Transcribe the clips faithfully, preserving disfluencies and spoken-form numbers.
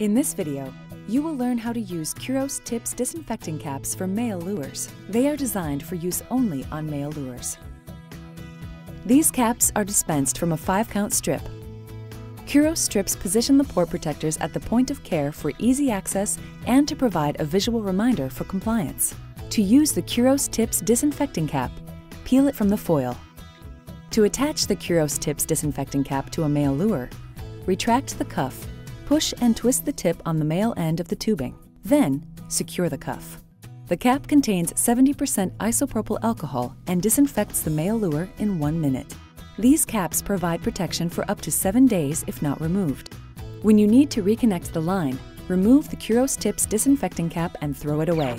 In this video, you will learn how to use Curos Tips disinfecting caps for male lures. They are designed for use only on male lures. These caps are dispensed from a five-count strip. Curos strips position the port protectors at the point of care for easy access and to provide a visual reminder for compliance. To use the Curos Tips disinfecting cap, peel it from the foil. To attach the Curos Tips disinfecting cap to a male lure, retract the cuff. Push and twist the tip on the male end of the tubing, then secure the cuff. The cap contains seventy percent isopropyl alcohol and disinfects the male lure in one minute. These caps provide protection for up to seven days if not removed. When you need to reconnect the line, remove the Curos Tips disinfecting cap and throw it away.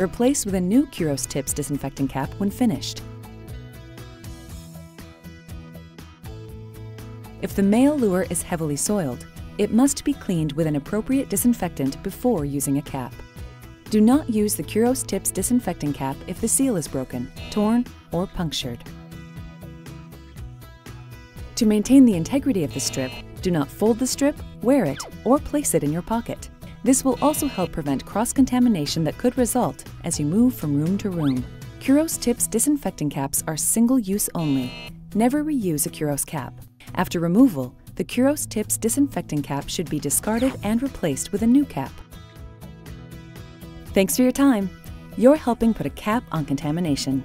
Replace with a new Curos Tips disinfecting cap when finished. If the male lure is heavily soiled, it must be cleaned with an appropriate disinfectant before using a cap. Do not use the Curos Tips disinfecting cap if the seal is broken, torn, or punctured. To maintain the integrity of the strip, do not fold the strip, wear it, or place it in your pocket. This will also help prevent cross-contamination that could result as you move from room to room. Curos Tips disinfecting caps are single-use only. Never reuse a Curos cap. After removal, the Curos Tips disinfecting cap should be discarded and replaced with a new cap. Thanks for your time. You're helping put a cap on contamination.